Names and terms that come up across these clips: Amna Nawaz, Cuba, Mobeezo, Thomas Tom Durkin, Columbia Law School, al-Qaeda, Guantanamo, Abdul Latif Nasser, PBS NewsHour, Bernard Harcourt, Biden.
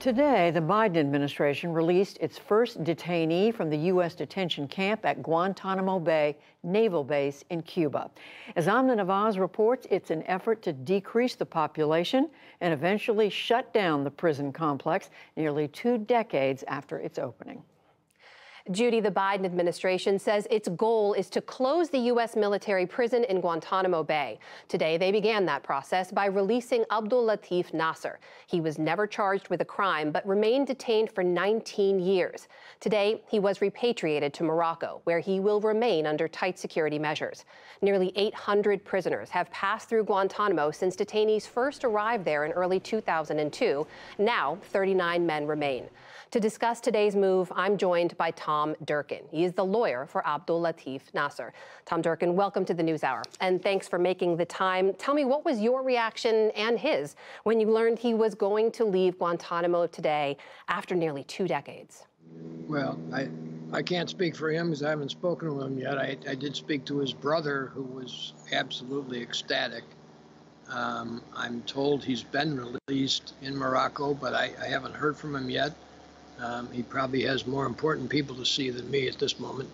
Today, the Biden administration released its first detainee from the U.S. detention camp at Guantanamo Bay Naval Base in Cuba. As Amna Nawaz reports, it's an effort to decrease the population and eventually shut down the prison complex nearly 2 decades after its opening. Judy, the Biden administration says its goal is to close the U.S. military prison in Guantanamo Bay. Today, they began that process by releasing Abdul Latif Nasser. He was never charged with a crime, but remained detained for 19 years. Today, he was repatriated to Morocco, where he will remain under tight security measures. Nearly 800 prisoners have passed through Guantanamo since detainees first arrived there in early 2002. Now, 39 men remain. To discuss today's move, I'm joined by Tom Durkin. He is the lawyer for Abdul Latif Nasser. Tom Durkin, welcome to the NewsHour, and thanks for making the time. Tell me, what was your reaction and his when you learned he was going to leave Guantanamo today after nearly 2 decades? Well, I can't speak for him because I haven't spoken to him yet. I did speak to his brother, who was absolutely ecstatic. I'm told he's been released in Morocco, but I haven't heard from him yet. He probably has more important people to see than me at this moment.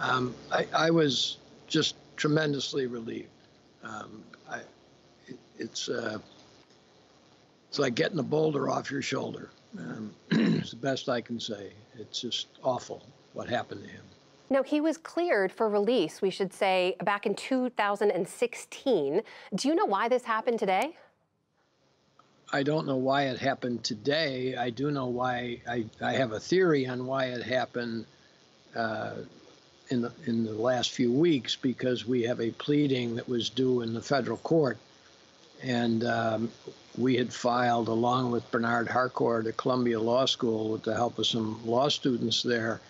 I was just tremendously relieved. It's like getting a boulder off your shoulder. It's the best I can say. It's just awful what happened to him. Now, he was cleared for release, we should say, back in 2016. Do you know why this happened today? I don't know why it happened today. I do know why. I have a theory on why it happened in the last few weeks, because we have a pleading that was due in the federal court, and we had filed, along with Bernard Harcourt at Columbia Law School, with the help of some law students there,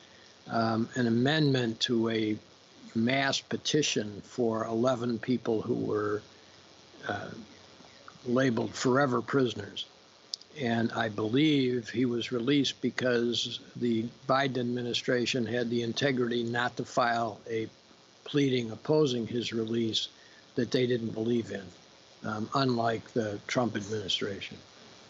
an amendment to a mass petition for 11 people who were labeled forever prisoners. And I believe he was released because the Biden administration had the integrity not to file a pleading opposing his release that they didn't believe in, unlike the Trump administration.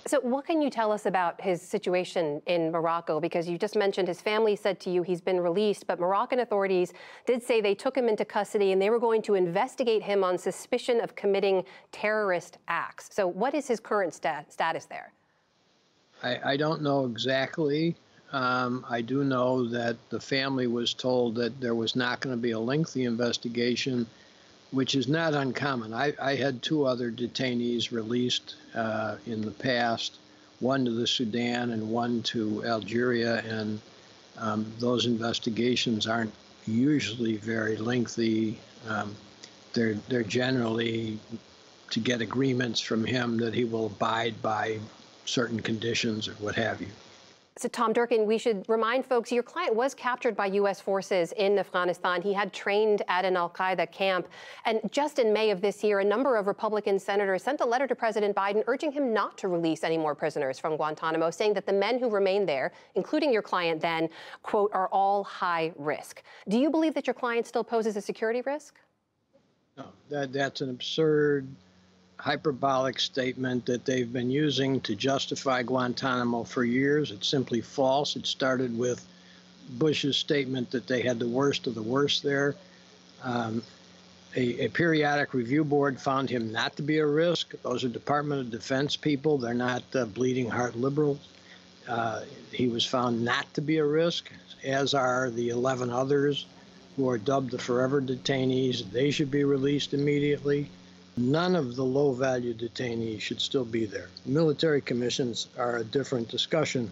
So what can you tell us about his situation in Morocco? Because you just mentioned his family said to you he's been released, but Moroccan authorities did say they took him into custody and they were going to investigate him on suspicion of committing terrorist acts. So what is his current status there? I don't know exactly. I do know that the family was told that there was not going to be a lengthy investigation, which is not uncommon. I had 2 other detainees released in the past, one to the Sudan and one to Algeria, and those investigations aren't usually very lengthy. They're generally to get agreements from him that he will abide by certain conditions or what have you. So, Tom Durkin, we should remind folks, your client was captured by U.S. forces in Afghanistan. He had trained at an al-Qaeda camp. And just in May of this year, a number of Republican senators sent a letter to President Biden urging him not to release any more prisoners from Guantanamo, saying that the men who remain there, including your client then, quote, are all high risk. Do you believe that your client still poses a security risk? No, that's an absurd, hyperbolic statement that they've been using to justify Guantanamo for years. It's simply false. It started with Bush's statement that they had the worst of the worst there. A periodic review board found him not to be a risk. Those are Department of Defense people. They're not bleeding heart liberals. He was found not to be a risk, as are the 11 others who are dubbed the forever detainees. They should be released immediately. None of the low-value detainees should still be there. Military commissions are a different discussion.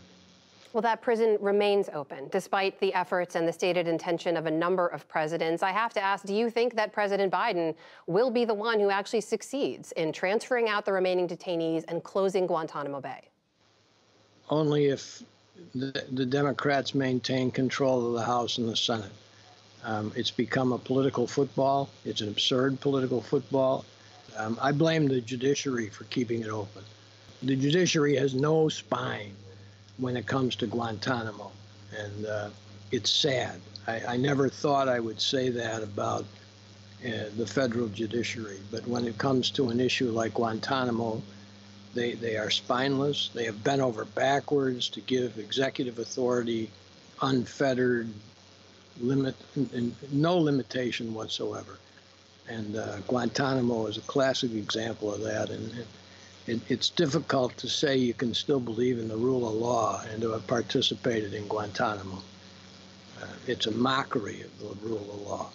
Well, that prison remains open, despite the efforts and the stated intention of a number of presidents. I have to ask, do you think that President Biden will be the one who actually succeeds in transferring out the remaining detainees and closing Guantanamo Bay? Only if the Democrats maintain control of the House and the Senate. It's become a political football. It's an absurd political football. I blame the judiciary for keeping it open. The judiciary has no spine when it comes to Guantanamo, and it's sad. I never thought I would say that about the federal judiciary, but when it comes to an issue like Guantanamo, They are spineless. They have bent over backwards to give executive authority unfettered limit and no limitation whatsoever. And Guantanamo is a classic example of that. And it's difficult to say you can still believe in the rule of law and to have participated in Guantanamo. It's a mockery of the rule of law.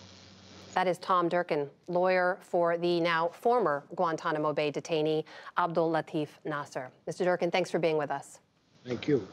That is Tom Durkin, lawyer for the now former Guantanamo Bay detainee, Abdul Latif Nasser. Mr. Durkin, thanks for being with us. Thank you.